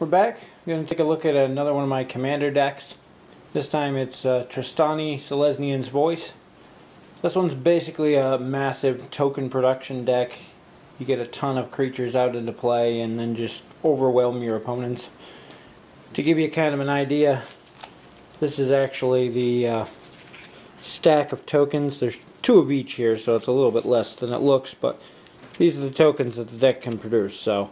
We're back. I'm going to take a look at another one of my commander decks. This time it's Trostani, Selesnya's Voice. This one's basically a massive token production deck. You get a ton of creatures out into play and then just overwhelm your opponents. To give you kind of an idea, this is actually the stack of tokens. There's two of each here, so it's a little bit less than it looks, but these are the tokens that the deck can produce, so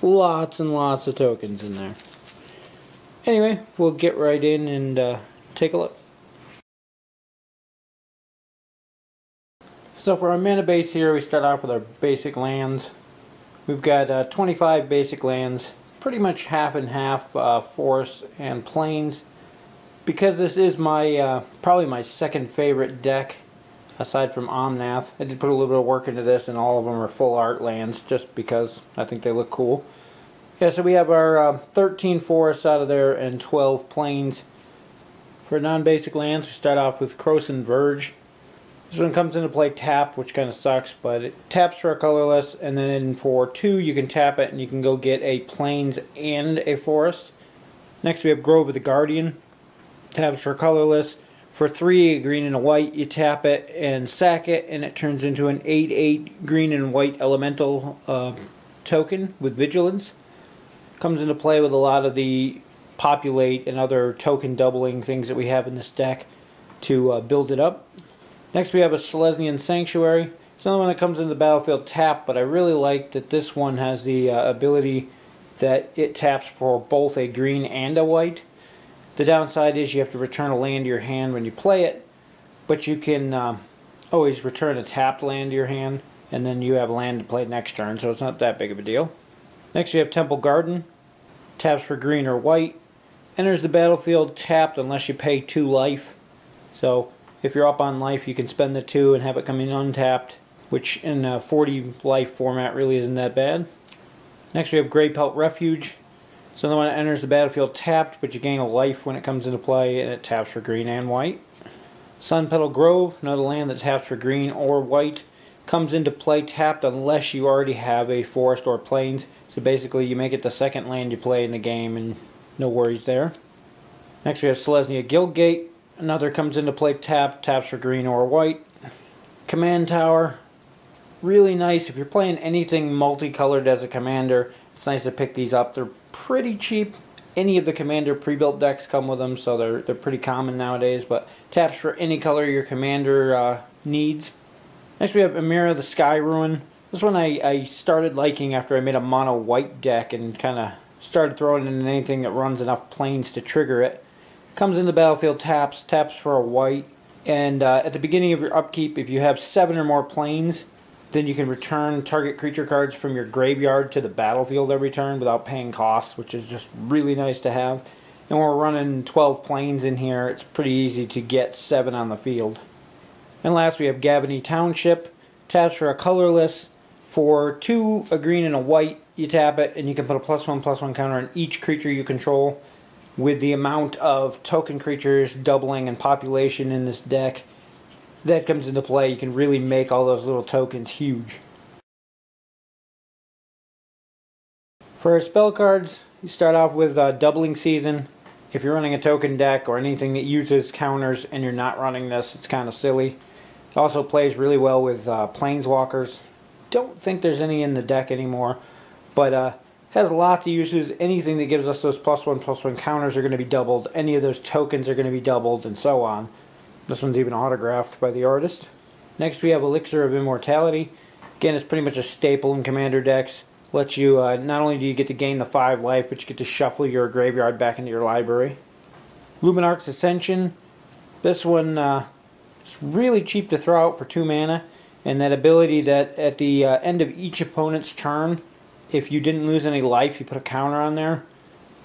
lots and lots of tokens in there. Anyway, we'll get right in and take a look. So for our mana base here, we start off with our basic lands. We've got 25 basic lands, pretty much half and half forests and plains. Because this is my probably my second favorite deck, aside from Omnath. I did put a little bit of work into this, and all of them are full art lands just because I think they look cool. Yeah, so we have our 13 forests out of there and 12 plains. For non-basic lands, we start off with Krosan Verge. This one comes into play tap, which kind of sucks, but it taps for a colorless, and then for 2 you can tap it and you can go get a plains and a forest. Next we have Grove of the Guardian. Taps for colorless. For 3, a green and a white, you tap it and sack it, and it turns into an 8/8 green and white elemental token with vigilance. Comes into play with a lot of the populate and other token doubling things that we have in this deck to build it up. Next we have a Selesnian Sanctuary. It's another one that comes into the battlefield tap, but I really like that this one has the ability that it taps for both a green and a white. The downside is you have to return a land to your hand when you play it, but you can always return a tapped land to your hand, and then you have land to play next turn, so it's not that big of a deal. Next we have Temple Garden. Taps for green or white. Enters the battlefield tapped unless you pay 2 life. So if you're up on life, you can spend the 2 and have it come in untapped, which in a 40 life format really isn't that bad. Next we have Gray Pelt Refuge. So the one that enters the battlefield tapped, but you gain a life when it comes into play, and it taps for green and white. Sun Petal Grove, another land that taps for green or white, comes into play tapped unless you already have a forest or plains. So basically you make it the second land you play in the game and no worries there. Next we have Selesnya Guildgate, another comes into play tapped, taps for green or white. Command Tower, really nice. If you're playing anything multicolored as a commander, it's nice to pick these up. They're pretty cheap. Any of the commander pre-built decks come with them, so they're pretty common nowadays, but taps for any color your commander needs. Next we have Emeria the Sky Ruin. This one I started liking after I made a mono white deck and kind of started throwing in anything that runs enough planes to trigger it. Comes in the battlefield taps, taps for a white, and at the beginning of your upkeep, if you have 7 or more planes, then you can return target creature cards from your graveyard to the battlefield every turn without paying costs, which is just really nice to have. And when we're running 12 planes in here, it's pretty easy to get 7 on the field. And last we have Gavony Township. Taps for a colorless. For 2, a green and a white, you tap it and you can put a +1/+1 counter on each creature you control. With the amount of token creatures, doubling, and population in this deck that comes into play, you can really make all those little tokens huge. For our spell cards, you start off with Doubling Season. If you're running a token deck or anything that uses counters and you're not running this, it's kind of silly. It also plays really well with Planeswalkers. Don't think there's any in the deck anymore, but has lots of uses. Anything that gives us those +1/+1 counters are going to be doubled. Any of those tokens are going to be doubled, and so on. This one's even autographed by the artist. Next we have Elixir of Immortality. Again, it's pretty much a staple in commander decks. Lets you, not only do you get to gain the 5 life, but you get to shuffle your graveyard back into your library. Luminarch's Ascension. This one is really cheap to throw out for 2 mana. And that ability that at the end of each opponent's turn, if you didn't lose any life, you put a counter on there.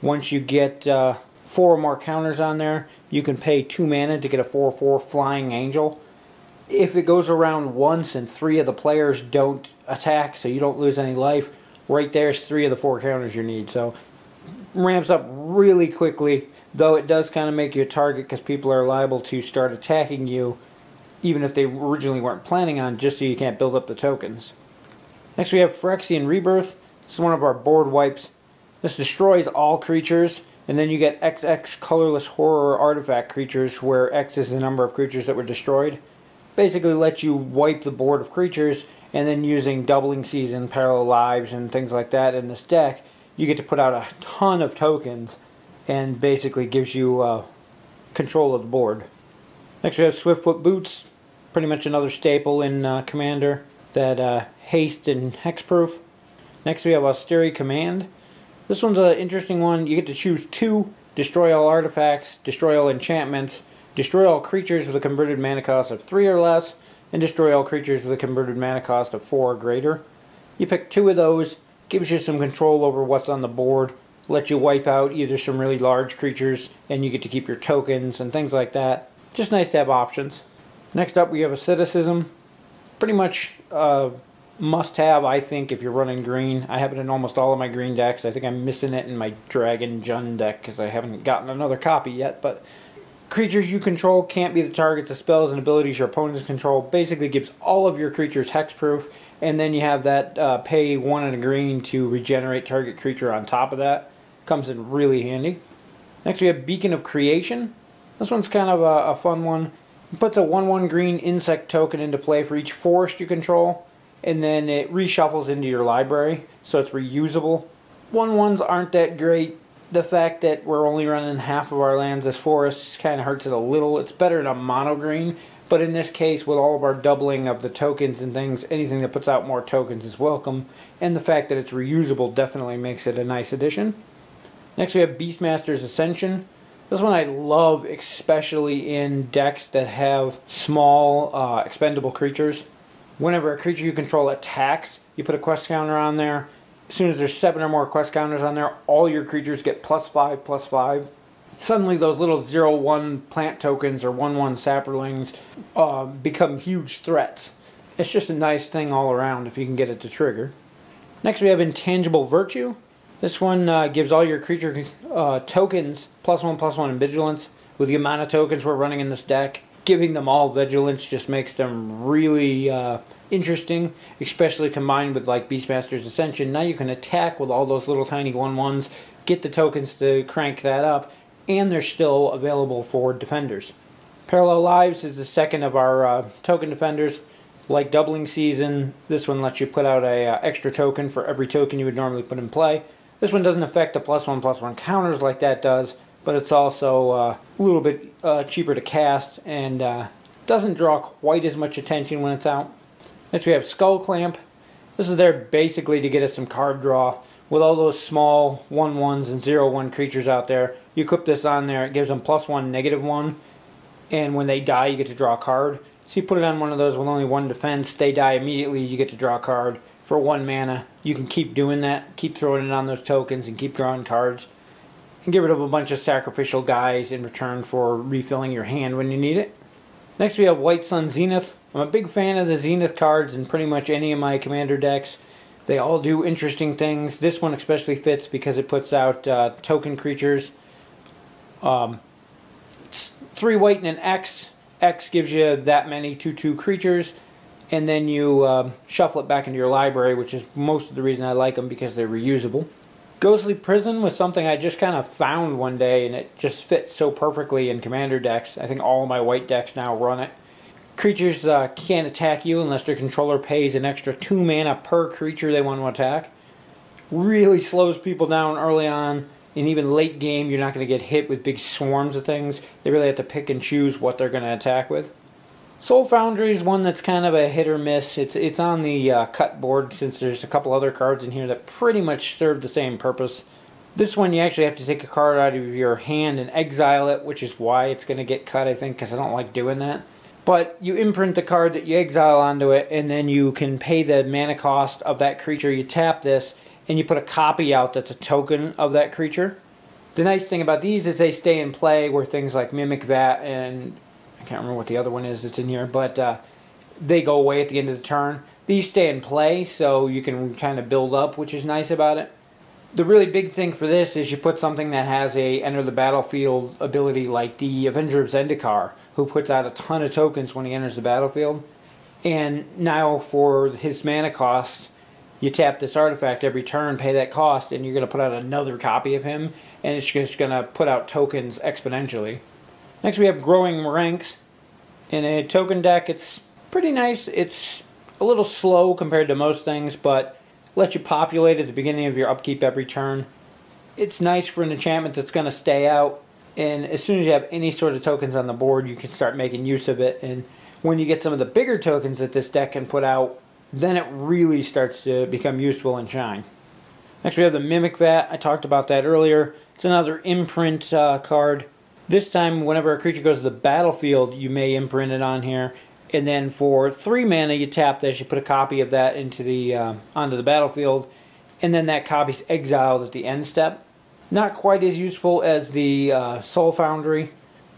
Once you get 4 or more counters on there, you can pay 2 mana to get a 4/4 Flying Angel. If it goes around once and 3 of the players don't attack, so you don't lose any life, right there's 3 of the 4 counters you need. So ramps up really quickly, though it does kind of make you a target because people are liable to start attacking you, even if they originally weren't planning on, just so you can't build up the tokens. Next we have Phyrexian Rebirth. This is one of our board wipes. This destroys all creatures, and then you get XX colorless horror artifact creatures, where X is the number of creatures that were destroyed. Basically lets you wipe the board of creatures, and then using Doubling Season, Parallel Lives, and things like that in this deck, you get to put out a ton of tokens, and basically gives you control of the board. Next we have Swiftfoot Boots, pretty much another staple in Commander, that haste and hexproof. Next we have Austerity Command. This one's an interesting one. You get to choose two, destroy all artifacts, destroy all enchantments, destroy all creatures with a converted mana cost of 3 or less, and destroy all creatures with a converted mana cost of 4 or greater. You pick two of those, gives you some control over what's on the board, lets you wipe out either some really large creatures, and you get to keep your tokens and things like that. Just nice to have options. Next up we have Asceticism. Pretty much must have, I think, if you're running green. I have it in almost all of my green decks. I think I'm missing it in my Dragon Jun deck because I haven't gotten another copy yet, but creatures you control can't be the targets of spells and abilities your opponents control. Basically gives all of your creatures hexproof, and then you have that pay one and a green to regenerate target creature on top of that. Comes in really handy. Next we have Beacon of Creation. This one's kind of a fun one. It puts a 1/1 green insect token into play for each forest you control, and then it reshuffles into your library, so it's reusable. 1/1s aren't that great. The fact that we're only running half of our lands as forests kind of hurts it a little. It's better in a mono green, but in this case, with all of our doubling of the tokens and things, anything that puts out more tokens is welcome, and the fact that it's reusable definitely makes it a nice addition. Next we have Beastmaster's Ascension. This one I love, especially in decks that have small expendable creatures. Whenever a creature you control attacks, you put a quest counter on there. As soon as there's 7 or more quest counters on there, all your creatures get +5/+5. Suddenly those little 0/1 plant tokens or 1/1 saplings become huge threats. It's just a nice thing all around if you can get it to trigger. Next we have Intangible Virtue. This one gives all your creature tokens +1/+1 in vigilance. With the amount of tokens we're running in this deck, giving them all vigilance just makes them really interesting, especially combined with like Beastmaster's Ascension. Now you can attack with all those little tiny 1/1s, get the tokens to crank that up, and they're still available for defenders. Parallel Lives is the second of our token defenders. Like Doubling Season, this one lets you put out a extra token for every token you would normally put in play. This one doesn't affect the +1/+1 counters like that does, but it's also a little bit cheaper to cast and doesn't draw quite as much attention when it's out. Next we have Skull Clamp. This is there basically to get us some card draw. With all those small 1/1s and 0/1 creatures out there, you equip this on there, it gives them +1/-1, and when they die you get to draw a card. So you put it on one of those with only 1 defense, they die immediately, you get to draw a card for 1 mana. You can keep doing that, keep throwing it on those tokens and keep drawing cards, and get rid of a bunch of sacrificial guys in return for refilling your hand when you need it. Next we have White Sun Zenith. I'm a big fan of the Zenith cards in pretty much any of my Commander decks. They all do interesting things. This one especially fits because it puts out token creatures. It's 3 white and an X. X gives you that many 2/2 creatures, and then you shuffle it back into your library, which is most of the reason I like them, because they're reusable. Ghostly Prison was something I just kind of found one day, and it just fits so perfectly in Commander decks. I think all my white decks now run it. Creatures can't attack you unless their controller pays an extra 2 mana per creature they want to attack. Really slows people down early on, and even late game you're not going to get hit with big swarms of things. They really have to pick and choose what they're going to attack with. Soul Foundry is one that's kind of a hit or miss. It's on the cut board, since there's a couple other cards in here that pretty much serve the same purpose. This one you actually have to take a card out of your hand and exile it, which is why it's going to get cut, I think, because I don't like doing that. But you imprint the card that you exile onto it, and then you can pay the mana cost of that creature. You tap this, and you put a copy out that's a token of that creature. The nice thing about these is they stay in play, where things like Mimic Vat and I can't remember what the other one is that's in here, but they go away at the end of the turn. These stay in play, so you can kind of build up, which is nice about it. The really big thing for this is you put something that has a enter the battlefield ability, like the Avenger of Zendikar, who puts out a ton of tokens when he enters the battlefield. And now for his mana cost, you tap this artifact every turn, pay that cost, and you're going to put out another copy of him, and it's just going to put out tokens exponentially. Next we have Growing Ranks. In a token deck, it's pretty nice. It's a little slow compared to most things, but lets you populate at the beginning of your upkeep every turn. It's nice for an enchantment that's going to stay out, and as soon as you have any sort of tokens on the board, you can start making use of it. And when you get some of the bigger tokens that this deck can put out, then it really starts to become useful and shine. Next we have the Mimic Vat. I talked about that earlier. It's another imprint card. This time, whenever a creature goes to the battlefield, you may imprint it on here. And then for 3 mana, you tap this, you put a copy of that into the onto the battlefield, and then that copy's exiled at the end step. Not quite as useful as the Soul Foundry,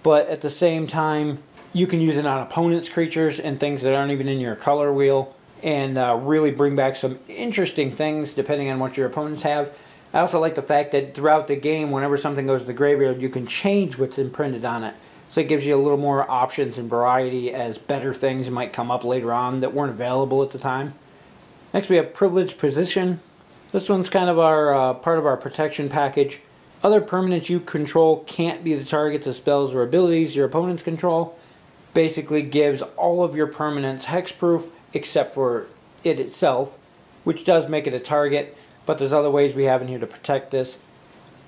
but at the same time, you can use it on opponents' creatures and things that aren't even in your color wheel, and really bring back some interesting things depending on what your opponents have. I also like the fact that throughout the game, whenever something goes to the graveyard, you can change what's imprinted on it. So it gives you a little more options and variety as better things might come up later on that weren't available at the time. Next we have Privileged Position. This one's kind of our part of our protection package. Other permanents you control can't be the targets of spells or abilities your opponents control. Basically gives all of your permanents hexproof except for it itself, which does make it a target, but there's other ways we have in here to protect this.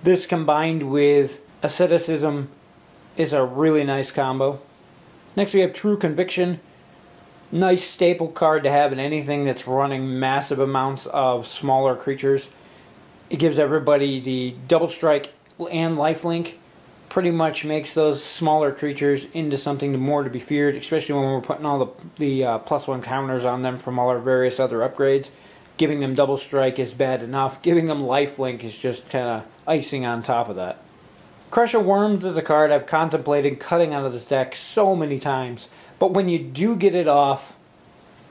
This combined with Asceticism is a really nice combo. Next we have True Conviction. Nice staple card to have in anything that's running massive amounts of smaller creatures. It gives everybody the double strike and lifelink. Pretty much makes those smaller creatures into something more to be feared, especially when we're putting all the +1 counters on them from all our various other upgrades. Giving them double strike is bad enough. Giving them lifelink is just kind of icing on top of that. Crush of Worms is a card I've contemplated cutting out of this deck so many times, but when you do get it off,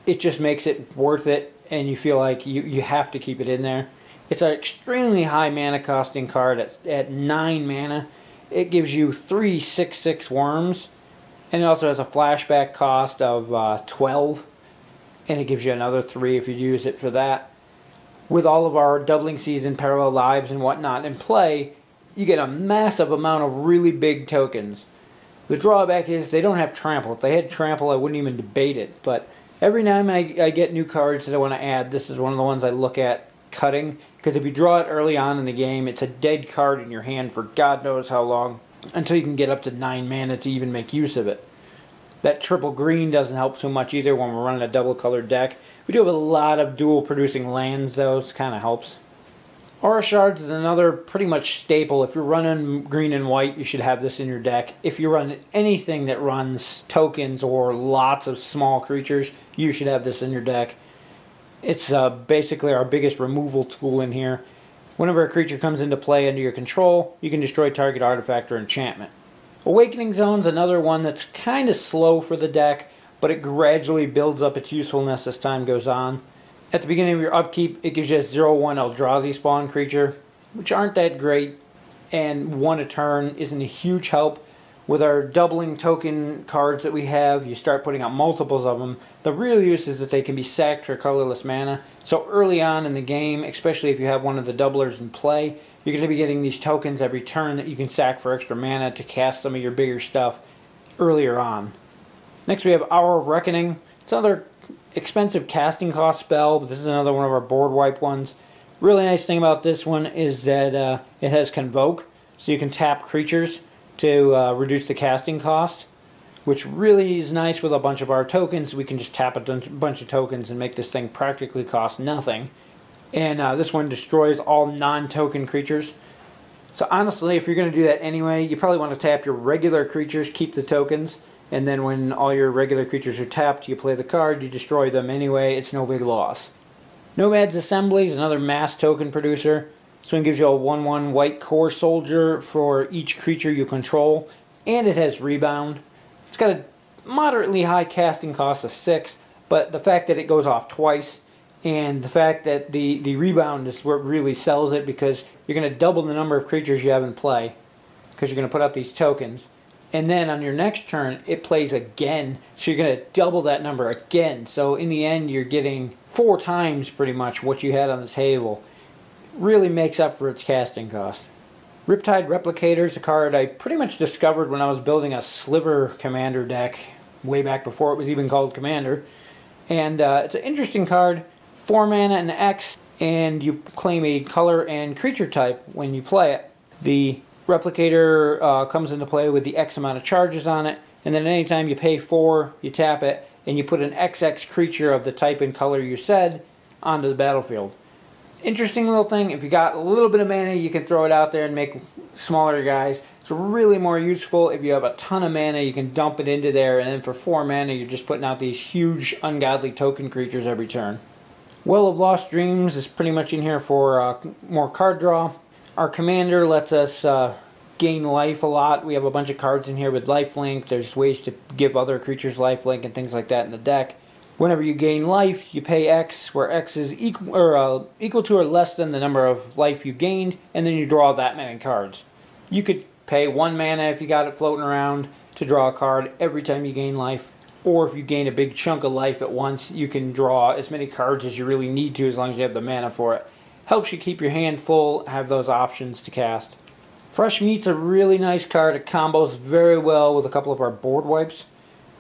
it just makes it worth it, and you feel like you have to keep it in there. It's an extremely high mana costing card at 9 mana. It gives you 3 6/6 worms, and it also has a flashback cost of 12, and it gives you another 3 if you use it for that. With all of our Doubling Season, Parallel Lives, and whatnot in play, you get a massive amount of really big tokens. The drawback is they don't have Trample. If they had Trample, I wouldn't even debate it, but every time I get new cards that I want to add, this is one of the ones I look at cutting, because if you draw it early on in the game, it's a dead card in your hand for God knows how long, until you can get up to 9 mana to even make use of it. That triple green doesn't help too much either when we're running a double colored deck. We do have a lot of dual producing lands though, so it kind of helps. Aura Shards is another pretty much staple. If you're running green and white, you should have this in your deck. If you run anything that runs tokens or lots of small creatures, you should have this in your deck. It's basically our biggest removal tool in here. Whenever a creature comes into play under your control, you can destroy target artifact or enchantment. Awakening Zone is another one that's kind of slow for the deck, but it gradually builds up its usefulness as time goes on. At the beginning of your upkeep, it gives you a 0/1 Eldrazi spawn creature, which aren't that great, and 1 a turn isn't a huge help. With our doubling token cards that we have, you start putting out multiples of them. The real use is that they can be sacked for colorless mana. So early on in the game, especially if you have one of the doublers in play, you're going to be getting these tokens every turn that you can sack for extra mana to cast some of your bigger stuff earlier on. Next we have Hour of Reckoning. It's another expensive casting cost spell, but this is another one of our board wipe ones. Really nice thing about this one is that it has Convoke, so you can tap creatures to reduce the casting cost, which really is nice. With a bunch of our tokens, we can just tap a bunch of tokens and make this thing practically cost nothing. And this one destroys all non-token creatures. So honestly, if you're going to do that anyway, you probably want to tap your regular creatures, keep the tokens, and then when all your regular creatures are tapped, you play the card, you destroy them anyway. It's no big loss. Nomad's Assembly is another mass token producer. This one gives you a 1/1 white core soldier for each creature you control, and it has rebound. It's got a moderately high casting cost of 6, but the fact that it goes off twice and the fact that the rebound is what really sells it, because you're going to double the number of creatures you have in play because you're going to put out these tokens. And then on your next turn, it plays again. So you're going to double that number again. So in the end, you're getting 4 times pretty much what you had on the table. Really makes up for its casting cost. Riptide Replicator is a card I pretty much discovered when I was building a Sliver Commander deck way back before it was even called Commander. And it's an interesting card. 4 mana and X, and you claim a color and creature type when you play it. The Replicator comes into play with the X amount of charges on it, and then anytime you pay 4, you tap it, and you put an XX creature of the type and color you said onto the battlefield. Interesting little thing. If you got a little bit of mana, you can throw it out there and make smaller guys. It's really more useful if you have a ton of mana. You can dump it into there, and then for 4 mana, you're just putting out these huge ungodly token creatures every turn. Well of Lost Dreams is pretty much in here for more card draw. Our commander lets us gain life a lot. We have a bunch of cards in here with lifelink. There's ways to give other creatures lifelink and things like that in the deck. Whenever you gain life, you pay X, where X is equal to or less than the number of life you gained, and then you draw that many cards. You could pay 1 mana if you got it floating around to draw a card every time you gain life, or if you gain a big chunk of life at once, you can draw as many cards as you really need to as long as you have the mana for it. Helps you keep your hand full, have those options to cast. Fresh Meat's a really nice card. It combos very well with a couple of our board wipes.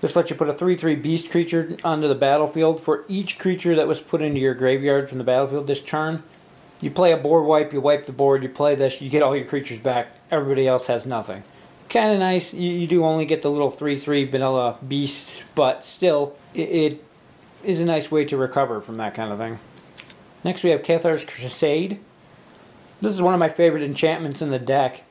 This lets you put a 3/3 beast creature onto the battlefield for each creature that was put into your graveyard from the battlefield this turn. You play a board wipe, you wipe the board, you play this, you get all your creatures back. Everybody else has nothing. Kind of nice. You do only get the little 3/3 vanilla beasts, but still, it is a nice way to recover from that kind of thing. Next we have Cathar's Crusade. This is one of my favorite enchantments in the deck.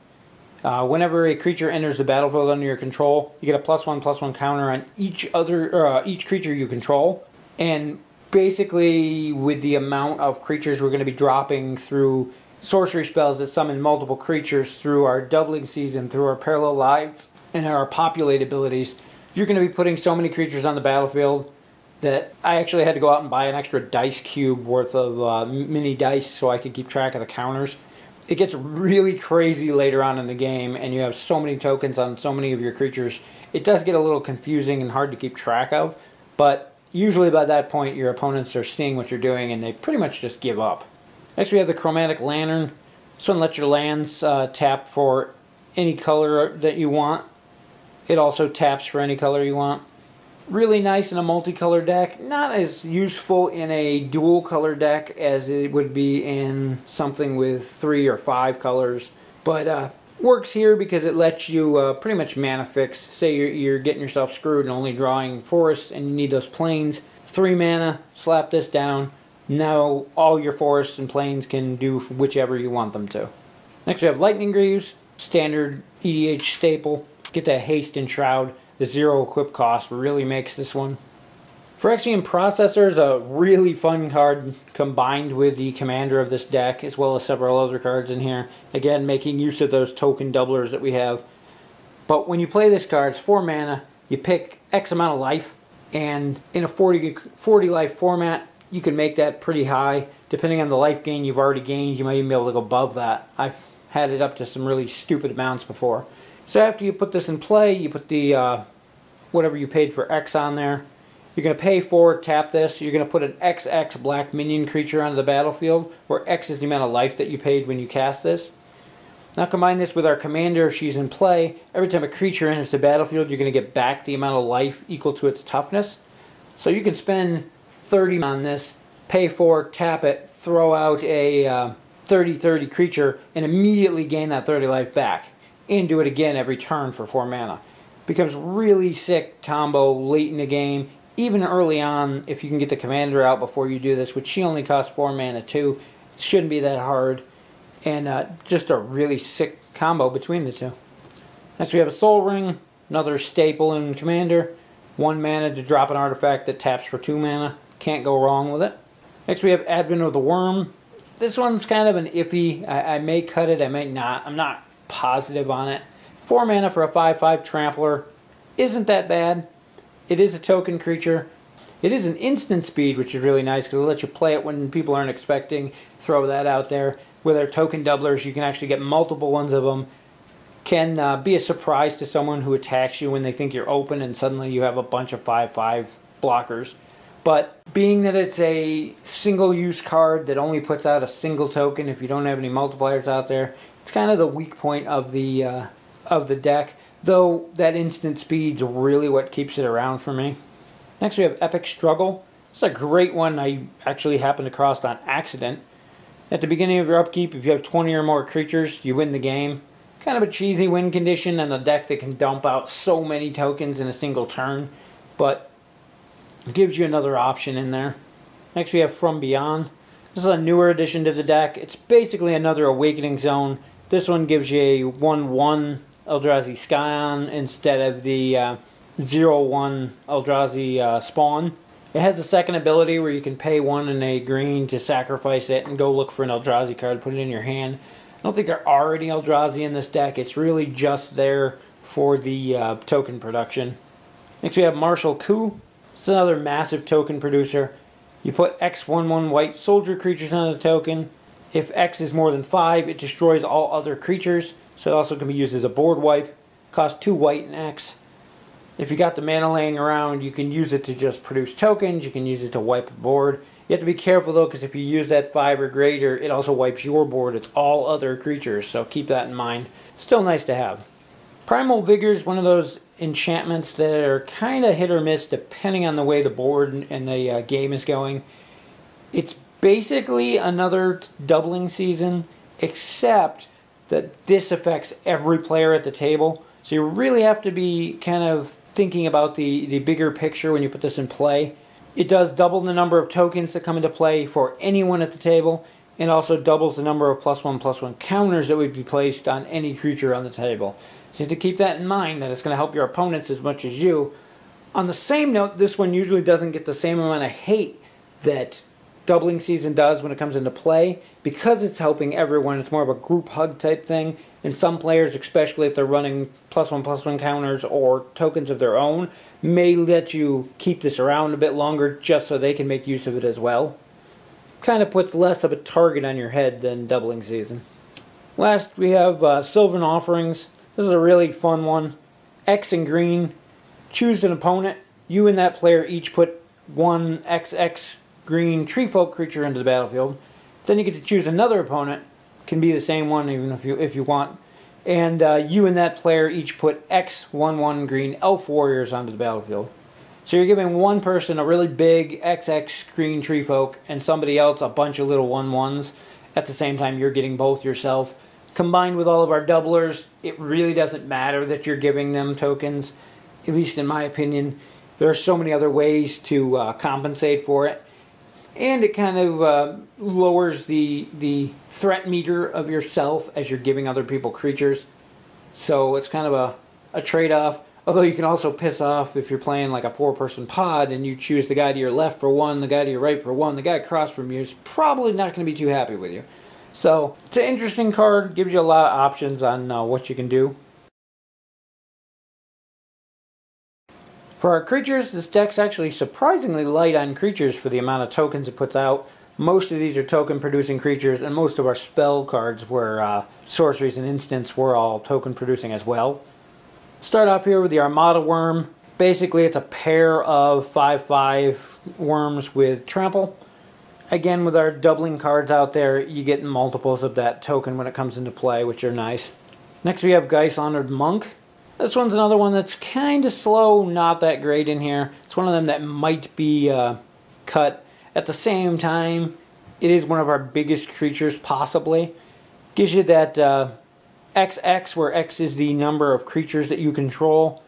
Whenever a creature enters the battlefield under your control, you get a +1/+1 counter on each creature you control. And basically, with the amount of creatures we're going to be dropping through sorcery spells that summon multiple creatures, through our Doubling Season, through our Parallel Lives, and our Populate abilities, you're going to be putting so many creatures on the battlefield that I actually had to go out and buy an extra dice cube worth of mini dice so I could keep track of the counters. It gets really crazy later on in the game, and you have so many tokens on so many of your creatures. It does get a little confusing and hard to keep track of, but usually by that point your opponents are seeing what you're doing and they pretty much just give up. Next we have the Chromatic Lantern. This one lets your lands tap for any color that you want. It also taps for any color you want. Really nice in a multicolor deck. Not as useful in a dual color deck as it would be in something with 3 or 5 colors. But works here because it lets you pretty much mana fix. Say you're getting yourself screwed and only drawing forests and you need those plains. 3 mana, slap this down. Now all your forests and plains can do whichever you want them to. Next we have Lightning Greaves. Standard EDH staple. Get that haste and shroud. The 0 equip cost really makes this one. Phyrexian Processor is a really fun card combined with the commander of this deck, as well as several other cards in here. Again, making use of those token doublers that we have. But when you play this card, it's 4 mana, you pick X amount of life, and in a 40 life format, you can make that pretty high. Depending on the life gain you've already gained, you might even be able to go above that. I've had it up to some really stupid amounts before. So after you put this in play, you put the whatever you paid for X on there. You're going to pay 4, tap this. You're going to put an XX black minion creature onto the battlefield, where X is the amount of life that you paid when you cast this. Now combine this with our commander. She's in play. Every time a creature enters the battlefield, you're going to get back the amount of life equal to its toughness. So you can spend 30 on this, pay 4, tap it, throw out a 30/30 creature, and immediately gain that 30 life back. And do it again every turn for 4 mana. Becomes really sick combo late in the game, even early on if you can get the commander out before you do this, which she only costs 4 mana too. It shouldn't be that hard, and just a really sick combo between the two. Next we have a Soul Ring, another staple in commander. 1 mana to drop an artifact that taps for 2 mana. Can't go wrong with it. Next we have Advent of the Worm. This one's kind of an iffy. I may cut it, I may not. I'm not positive on it. 4 mana for a 5/5 trampler isn't that bad. It is a token creature. It is an instant speed, which is really nice because it lets you play it when people aren't expecting. Throw that out there. With our token doublers, you can actually get multiple ones of them. can be a surprise to someone who attacks you when they think you're open and suddenly you have a bunch of 5/5 blockers. But being that it's a single-use card that only puts out a single token if you don't have any multipliers out there, it's kind of the weak point of the deck, though that instant speed's really what keeps it around for me. Next we have Epic Struggle. This is a great one I actually happened across on accident. At the beginning of your upkeep, if you have 20 or more creatures, you win the game. Kind of a cheesy win condition and a deck that can dump out so many tokens in a single turn, but it gives you another option in there. Next we have From Beyond. This is a newer addition to the deck. It's basically another Awakening Zone. This one gives you a 1/1 Eldrazi Scion instead of the 0/1 Eldrazi Spawn. It has a second ability where you can pay one and a green to sacrifice it and go look for an Eldrazi card, put it in your hand. I don't think there are any Eldrazi in this deck. It's really just there for the token production. Next we have Martial Coup. It's another massive token producer. You put X/1/1 white soldier creatures on the token. If X is more than 5, it destroys all other creatures. So it also can be used as a board wipe. Costs 2 white and X. If you got the mana laying around, you can use it to just produce tokens. You can use it to wipe a board. You have to be careful though, because if you use that 5 or greater, it also wipes your board. It's all other creatures, so keep that in mind. Still nice to have. Primal Vigor is one of those enchantments that are kind of hit or miss depending on the way the board and the game is going. It's basically another Doubling Season, except that this affects every player at the table. So you really have to be kind of thinking about the bigger picture when you put this in play. It does double the number of tokens that come into play for anyone at the table, and also doubles the number of +1/+1 counters that would be placed on any creature on the table. So you have to keep that in mind, that it's going to help your opponents as much as you. On the same note, this one usually doesn't get the same amount of hate that Doubling Season does when it comes into play. Because it's helping everyone, it's more of a group hug type thing. And some players, especially if they're running +1/+1 counters or tokens of their own, may let you keep this around a bit longer just so they can make use of it as well. Kind of puts less of a target on your head than Doubling Season. Last, we have Sylvan Offerings. This is a really fun one. X and green. Choose an opponent. You and that player each put 1 XX green treefolk creature into the battlefield. Then you get to choose another opponent. Can be the same one even if you want. And you and that player each put X/1/1 green elf warriors onto the battlefield. So you're giving one person a really big XX green treefolk and somebody else a bunch of little 1/1s. At the same time, you're getting both yourself. Combined with all of our doublers, it really doesn't matter that you're giving them tokens, at least in my opinion. There are so many other ways to compensate for it. And it kind of lowers the threat meter of yourself as you're giving other people creatures. So it's kind of a trade-off. Although you can also piss off if you're playing like a 4-person pod and you choose the guy to your left for 1, the guy to your right for 1, the guy across from you is probably not going to be too happy with you. So it's an interesting card. Gives you a lot of options on what you can do. For our creatures, this deck's actually surprisingly light on creatures for the amount of tokens it puts out. Most of these are token-producing creatures, and most of our spell cards were sorceries and instants were all token-producing as well. Start off here with the Armada Worm. Basically, it's a pair of 5/5 worms with trample. Again, with our doubling cards out there, you get multiples of that token when it comes into play, which are nice. Next, we have Geis Honored Monk. This one's another one that's kind of slow, not that great in here. It's one of them that might be cut. At the same time, it is one of our biggest creatures, possibly. Gives you that XX, where X is the number of creatures that you control,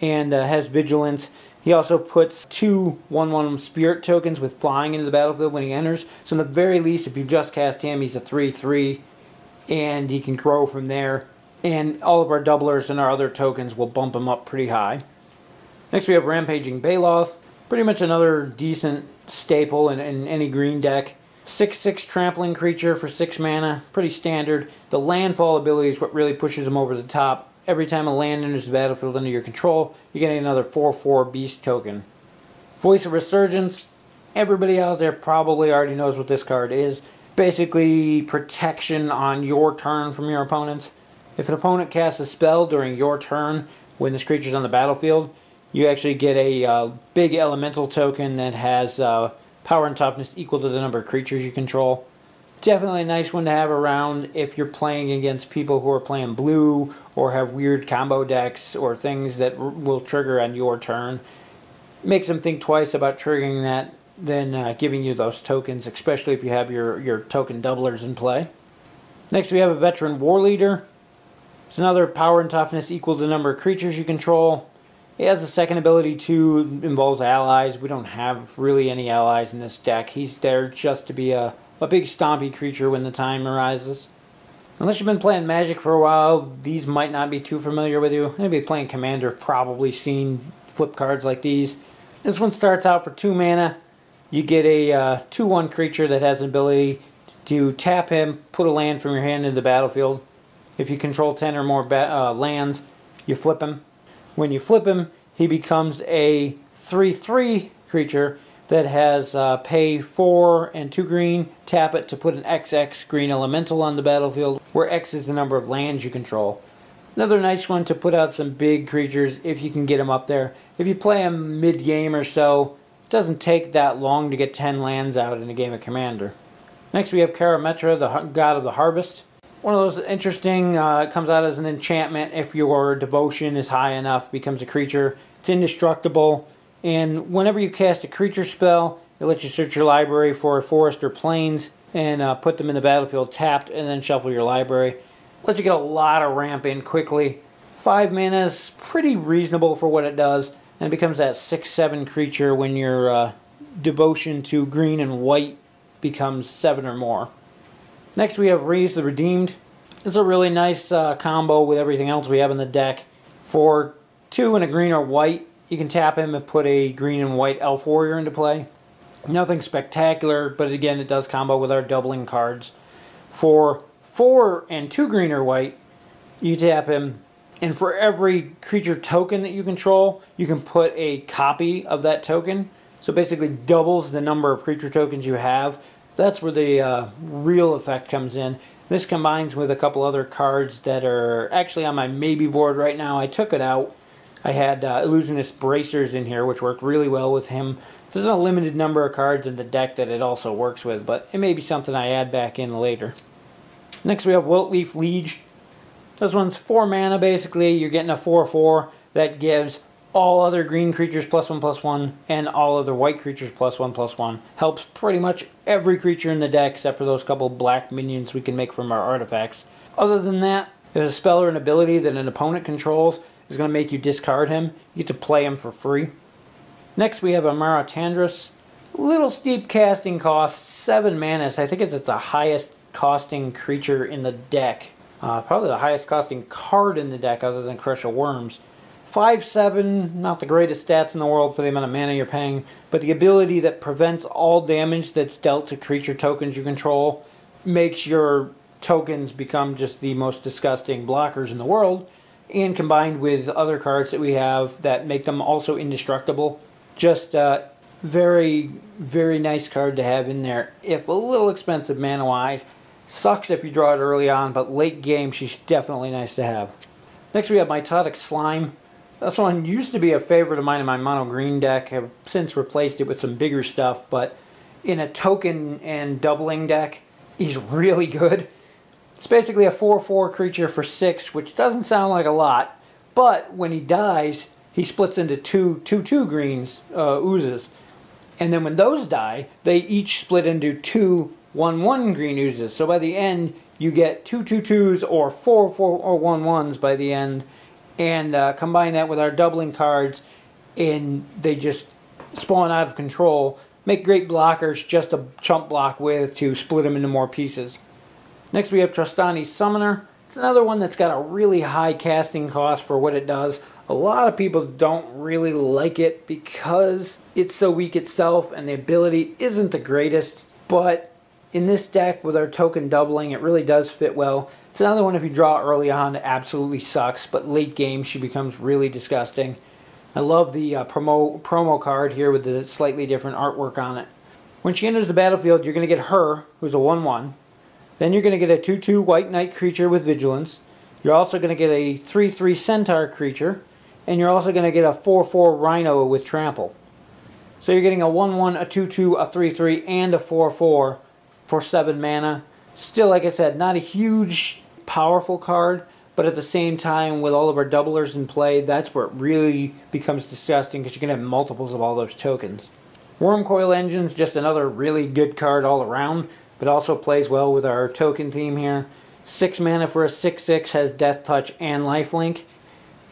and has vigilance. He also puts 2 1/1 spirit tokens with flying into the battlefield when he enters. So in the very least, if you just cast him, he's a 3/3, and he can grow from there. And all of our doublers and our other tokens will bump them up pretty high. Next we have Rampaging Baloth. Pretty much another decent staple in any green deck. 6/6 trampling creature for 6 mana. Pretty standard. The landfall ability is what really pushes them over the top. Every time a land enters the battlefield under your control, you get another 4/4 beast token. Voice of Resurgence. Everybody out there probably already knows what this card is. Basically protection on your turn from your opponents. If an opponent casts a spell during your turn when this creature's on the battlefield, you actually get a big elemental token that has power and toughness equal to the number of creatures you control. Definitely a nice one to have around if you're playing against people who are playing blue or have weird combo decks or things that will trigger on your turn. Makes them think twice about triggering that than giving you those tokens, especially if you have your token doublers in play. Next we have a Veteran War Leader. It's another power and toughness equal to the number of creatures you control. He has a second ability too, involves allies. We don't have really any allies in this deck. He's there just to be a big stompy creature when the time arises. Unless you've been playing Magic for a while, these might not be too familiar with you. Anybody playing Commander probably seen flip cards like these. This one starts out for 2 mana. You get a 2/1 creature that has an ability to tap him, put a land from your hand into the battlefield. If you control 10 or more lands, you flip him. When you flip him, he becomes a 3/3 creature that has pay 4 and 2 green, tap it to put an XX green elemental on the battlefield, where X is the number of lands you control. Another nice one to put out some big creatures if you can get them up there. If you play them mid-game or so, it doesn't take that long to get 10 lands out in a game of Commander. Next we have Karametra, the God of the Harvest. One of those interesting, comes out as an enchantment if your devotion is high enough, becomes a creature. It's indestructible, and whenever you cast a creature spell, it lets you search your library for a forest or plains and put them in the battlefield tapped, and then shuffle your library. Lets you get a lot of ramp in quickly. 5 mana is pretty reasonable for what it does, and it becomes that 6/7 creature when your devotion to green and white becomes 7 or more. Next we have Rhys the Redeemed. It's a really nice combo with everything else we have in the deck. For 2 and a green or white, you can tap him and put a green and white elf warrior into play. Nothing spectacular, but again it does combo with our doubling cards. For 4 and 2 green or white, you tap him, and for every creature token that you control, you can put a copy of that token. So basically doubles the number of creature tokens you have. That's where the real effect comes in. This combines with a couple other cards that are actually on my maybe board right now. I took it out. I had Illusionist Bracers in here, which worked really well with him. There's a limited number of cards in the deck that it also works with, but it may be something I add back in later. Next we have Wiltleaf Liege. This one's 4 mana basically. You're getting a 4/4 that gives all other green creatures +1/+1 and all other white creatures +1/+1. Helps pretty much every creature in the deck except for those couple black minions we can make from our artifacts. Other than that, there's a spell or an ability that an opponent controls is going to make you discard him. You get to play him for free. Next we have Amara Tandris. Little steep casting cost, 7 mana. I think it's the highest costing creature in the deck. Probably the highest costing card in the deck other than Crush of Worms. 5/7, not the greatest stats in the world for the amount of mana you're paying, but the ability that prevents all damage that's dealt to creature tokens you control makes your tokens become just the most disgusting blockers in the world, and combined with other cards that we have that make them also indestructible. Just a very, very nice card to have in there, if a little expensive mana-wise. Sucks if you draw it early on, but late game she's definitely nice to have. Next we have Mitotic Slime. This one used to be a favorite of mine in my mono green deck. I've since replaced it with some bigger stuff, but in a token and doubling deck, he's really good. It's basically a 4/4 creature for 6, which doesn't sound like a lot, but when he dies, he splits into two greens, oozes. And then when those die, they each split into 2 1/1 green oozes. So by the end, you get 2/2/2s or 4/4 or 1/1s by the end. And combine that with our doubling cards, and they just spawn out of control. Make great blockers just to chump block with to split them into more pieces. Next we have Trostani Summoner. It's another one that's got a really high casting cost for what it does. A lot of people don't really like it because it's so weak itself and the ability isn't the greatest. But in this deck with our token doubling, it really does fit well. It's another one if you draw early on, it absolutely sucks, but late game she becomes really disgusting. I love the promo card here with the slightly different artwork on it. When she enters the battlefield, you're going to get her, who's a 1/1. Then you're going to get a 2/2 White Knight creature with Vigilance. You're also going to get a 3-3 centaur creature, and you're also going to get a 4-4 rhino with trample. So you're getting a 1-1, a 2-2, a 3-3, and a 4-4 for 7 mana. Still, like I said, not a huge, powerful card, but at the same time, with all of our doublers in play, that's where it really becomes disgusting, because you're going to have multiples of all those tokens. Wormcoil Engine's just another really good card all around, but also plays well with our token theme here. 6 mana for a 6-6, has Death Touch and Lifelink.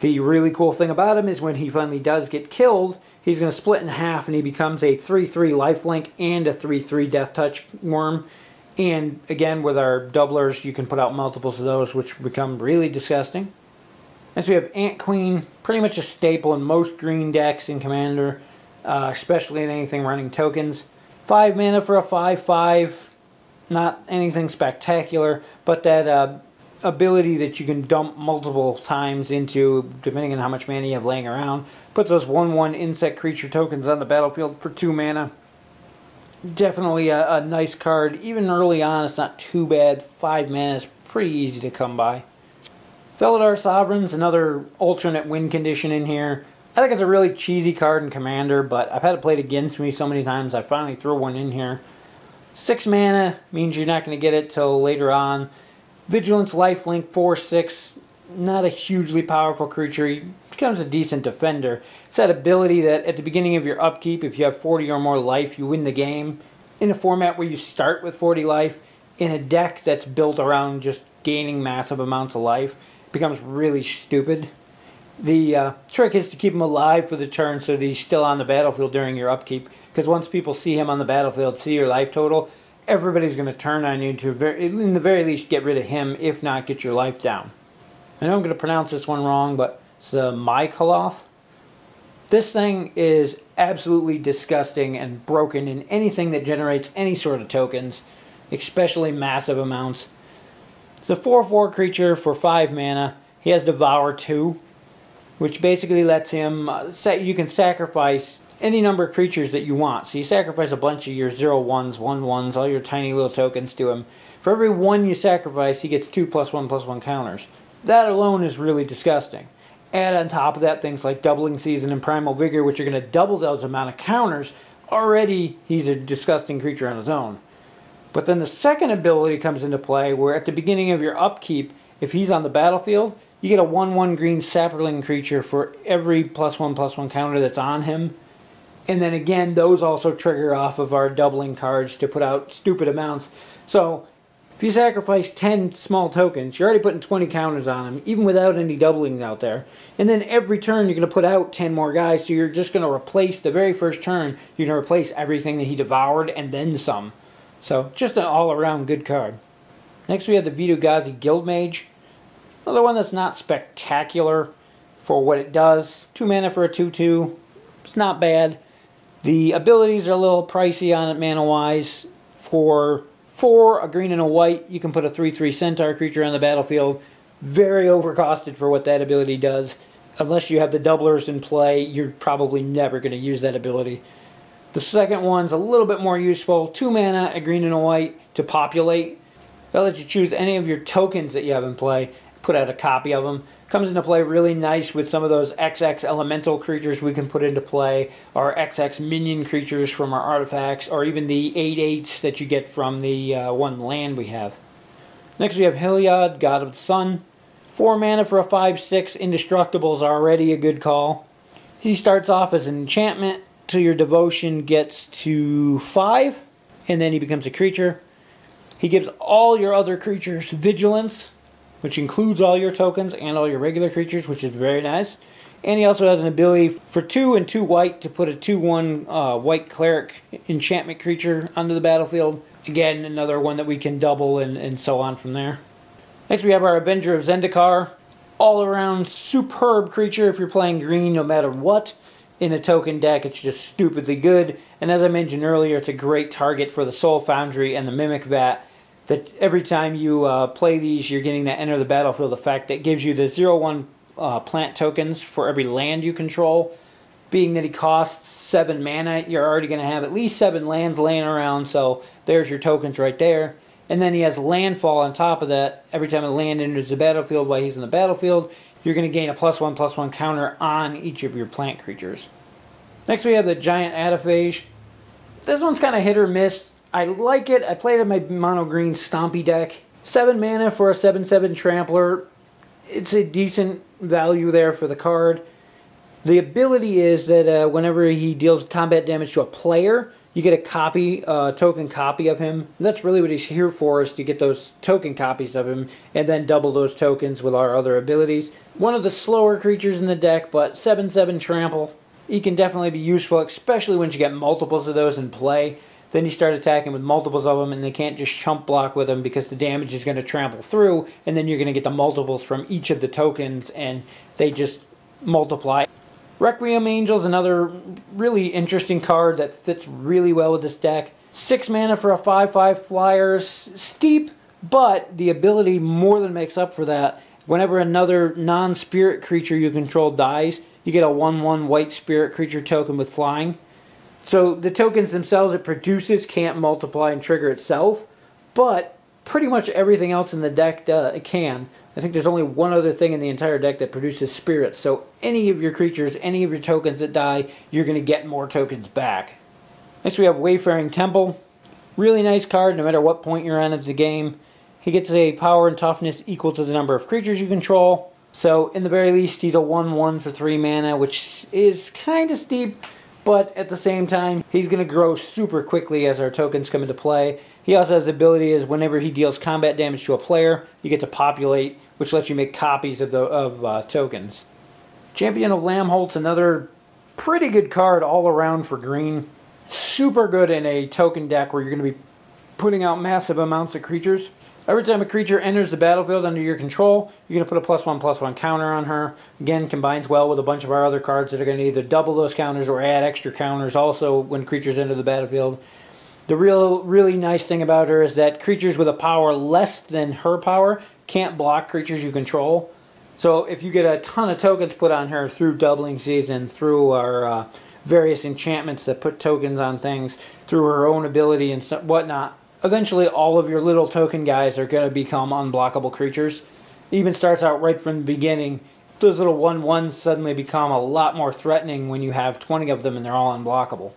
The really cool thing about him is when he finally does get killed, he's going to split in half and he becomes a 3-3 Lifelink and a 3-3 Death Touch worm. And again, with our doublers, you can put out multiples of those, which become really disgusting. And so we have Ant Queen, pretty much a staple in most green decks in Commander, especially in anything running tokens. 5 mana for a 5-5. Not anything spectacular, but that ability that you can dump multiple times into, depending on how much mana you have laying around, puts those 1-1 insect creature tokens on the battlefield for 2 mana. Definitely a nice card. Even early on, it's not too bad. 5 mana is pretty easy to come by. Felidar Sovereign's another alternate win condition in here. I think it's a really cheesy card in Commander, but I've had it played against me so many times, I finally threw one in here. 6 mana means you're not going to get it till later on. Vigilance, Lifelink, 4-6. Not a hugely powerful creature. He becomes a decent defender. It's that ability that at the beginning of your upkeep, if you have 40 or more life, you win the game. In a format where you start with 40 life, in a deck that's built around just gaining massive amounts of life, it becomes really stupid. The trick is to keep him alive for the turn so that he's still on the battlefield during your upkeep. Because once people see him on the battlefield, see your life total, everybody's going to turn on you to, in the very least, get rid of him, if not get your life down. I know I'm going to pronounce this one wrong, but it's the Mycoloth. This thing is absolutely disgusting and broken in anything that generates any sort of tokens, especially massive amounts. It's a 4-4 creature for 5 mana. He has Devour 2, which basically lets him, you can sacrifice any number of creatures that you want. So you sacrifice a bunch of your 0-1s, 1-1s, all your tiny little tokens to him. For every one you sacrifice, he gets 2 +1/+1 counters. That alone is really disgusting. Add on top of that things like Doubling Season and Primal Vigor, which are going to double those amount of counters. Already, he's a disgusting creature on his own. But then the second ability comes into play, where at the beginning of your upkeep, if he's on the battlefield, you get a 1-1 green sapling creature for every +1/+1 counter that's on him. And then again, those also trigger off of our doubling cards to put out stupid amounts. So if you sacrifice 10 small tokens, you're already putting 20 counters on them, even without any doubling out there. And then every turn, you're going to put out 10 more guys, so you're just going to replace the very first turn. You're going to replace everything that he devoured and then some. So just an all-around good card. Next, we have the Vidughazi Guildmage. Another one that's not spectacular for what it does. 2 mana for a 2-2. It's not bad. The abilities are a little pricey on it mana-wise. For 4, a green and a white, you can put a 3-3 centaur creature on the battlefield. Very overcosted for what that ability does. Unless you have the doublers in play, you're probably never going to use that ability. The second one's a little bit more useful. 2 mana, a green and a white, to populate. They'll let you choose any of your tokens that you have in play. Put out a copy of them. Comes into play really nice with some of those XX elemental creatures we can put into play, our XX minion creatures from our artifacts, or even the 8-8s that you get from the one land we have. Next we have Heliod, God of the Sun. 4 mana for a 5-6. Indestructible is already a good call. He starts off as an enchantment till your devotion gets to 5, and then he becomes a creature. He gives all your other creatures vigilance, which includes all your tokens and all your regular creatures, which is very nice. And he also has an ability for 2 and 2 white to put a 2-1 white cleric enchantment creature onto the battlefield. Again, another one that we can double and so on from there. Next we have our Avenger of Zendikar. All around superb creature if you're playing green no matter what. In a token deck, it's just stupidly good. And as I mentioned earlier, it's a great target for the Soul Foundry and the Mimic Vat. That every time you play these, you're getting that enter the battlefield effect that gives you the 0-1 plant tokens for every land you control. Being that it costs 7 mana, you're already going to have at least 7 lands laying around, so there's your tokens right there. And then he has landfall on top of that. Every time a land enters the battlefield while he's in the battlefield, you're going to gain a +1/+1 counter on each of your plant creatures. Next we have the Giant Ataphage. This one's kind of hit or miss. I like it. I played it in my mono green stompy deck. 7 mana for a 7/7 trampler. It's a decent value there for the card. The ability is that whenever he deals combat damage to a player, you get a copy, token copy of him. And that's really what he's here for, is to get those token copies of him and then double those tokens with our other abilities. One of the slower creatures in the deck, but 7/7 trample. He can definitely be useful, especially when you get multiples of those in play. Then you start attacking with multiples of them, and they can't just chump block with them because the damage is going to trample through, and then you're going to get the multiples from each of the tokens, and they just multiply. Requiem Angel's another really interesting card that fits really well with this deck. 6 mana for a 5/5 flyer. Steep, but the ability more than makes up for that. Whenever another non-spirit creature you control dies, you get a 1/1 white spirit creature token with flying. So the tokens themselves it produces can't multiply and trigger itself, but pretty much everything else in the deck can. I think there's only one other thing in the entire deck that produces spirits, so any of your creatures, any of your tokens that die, you're going to get more tokens back. Next we have Wayfaring Temple. Really nice card no matter what point you're on of the game. He gets a power and toughness equal to the number of creatures you control. So in the very least he's a 1/1 for 3 mana, which is kind of steep. But at the same time, he's going to grow super quickly as our tokens come into play. He also has the ability is whenever he deals combat damage to a player, you get to populate, which lets you make copies of tokens. Champion of Lamholt's another pretty good card all around for green. Super good in a token deck where you're going to be putting out massive amounts of creatures. Every time a creature enters the battlefield under your control, you're going to put a +1/+1 counter on her. Again, combines well with a bunch of our other cards that are going to either double those counters or add extra counters also when creatures enter the battlefield. The really nice thing about her is that creatures with a power less than her power can't block creatures you control. So if you get a ton of tokens put on her through Doubling Season, through our various enchantments that put tokens on things, through her own ability and whatnot, eventually all of your little token guys are going to become unblockable creatures. It even starts out right from the beginning. Those little 1/1s suddenly become a lot more threatening when you have 20 of them and they're all unblockable.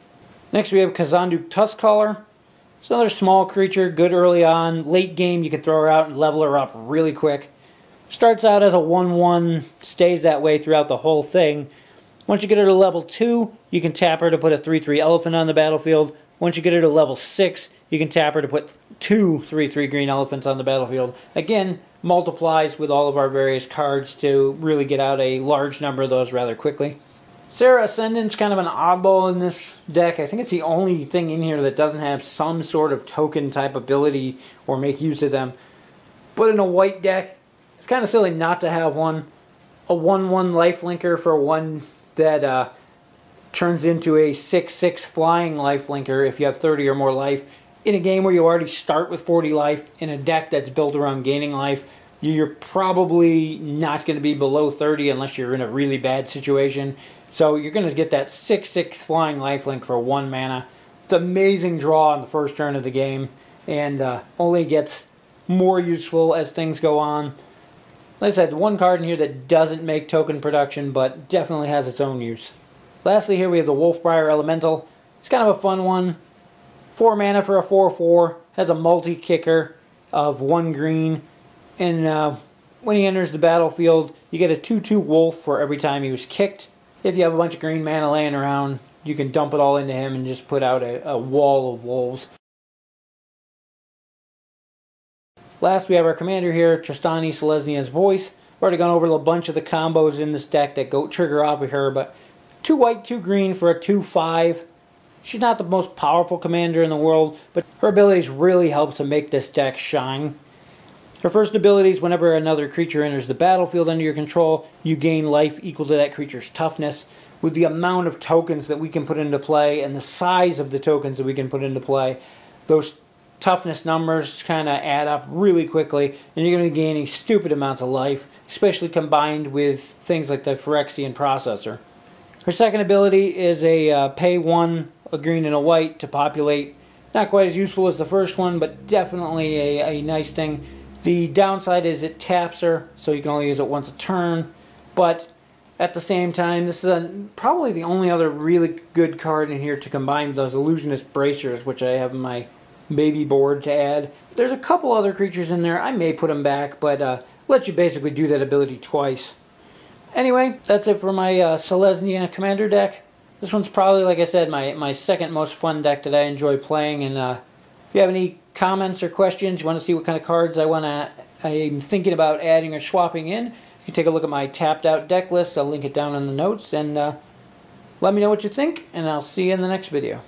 Next we have Kazandu Tuskcaller. It's another small creature, good early on. Late game you can throw her out and level her up really quick. Starts out as a 1/1, stays that way throughout the whole thing. Once you get her to level 2, you can tap her to put a 3/3 elephant on the battlefield. Once you get her to level 6, you can tap her to put 2 3/3 green elephants on the battlefield. Again, multiplies with all of our various cards to really get out a large number of those rather quickly. Serra Ascendant's kind of an oddball in this deck. I think it's the only thing in here that doesn't have some sort of token type ability or make use of them. But in a white deck, it's kind of silly not to have one. A 1/1 lifelinker for one that turns into a 6/6 flying lifelinker if you have 30 or more life. In a game where you already start with 40 life, in a deck that's built around gaining life, you're probably not going to be below 30 unless you're in a really bad situation. So you're going to get that 6/6 flying lifelink for 1 mana. It's an amazing draw on the first turn of the game, and only gets more useful as things go on. Like I said, one card in here that doesn't make token production, but definitely has its own use. Lastly here we have the Wolfbriar Elemental. It's kind of a fun one. 4 mana for a 4/4, has a multi-kicker of 1 green, and when he enters the battlefield, you get a 2/2 wolf for every time he was kicked. If you have a bunch of green mana laying around, you can dump it all into him and just put out a wall of wolves. Last we have our commander here, Trostani, Selesnya's Voice. I've already gone over a bunch of the combos in this deck that go trigger off of her, but 2 white, 2 green for a 2/5. She's not the most powerful commander in the world, but her abilities really help to make this deck shine. Her first ability is whenever another creature enters the battlefield under your control, you gain life equal to that creature's toughness. With the amount of tokens that we can put into play and the size of the tokens that we can put into play, those toughness numbers kind of add up really quickly, and you're going to be gaining stupid amounts of life, especially combined with things like the Phyrexian Processor. Her second ability is a pay 1, a green and a white to populate Not quite as useful as the first one, but definitely a nice thing. The downside is it taps her, so you can only use it once a turn. But at the same time, this is probably the only other really good card in here to combine those Illusionist Bracers, which I have in my baby board to add. There's a couple other creatures in there. I may put them back, but let you basically do that ability twice. Anyway, that's it for my Selesnya Commander deck. This one's probably, like I said, my second most fun deck that I enjoy playing. And if you have any comments or questions, you want to see what kind of cards I'm thinking about adding or swapping in, you can take a look at my tapped out deck list. I'll link it down in the notes. And let me know what you think, and I'll see you in the next video.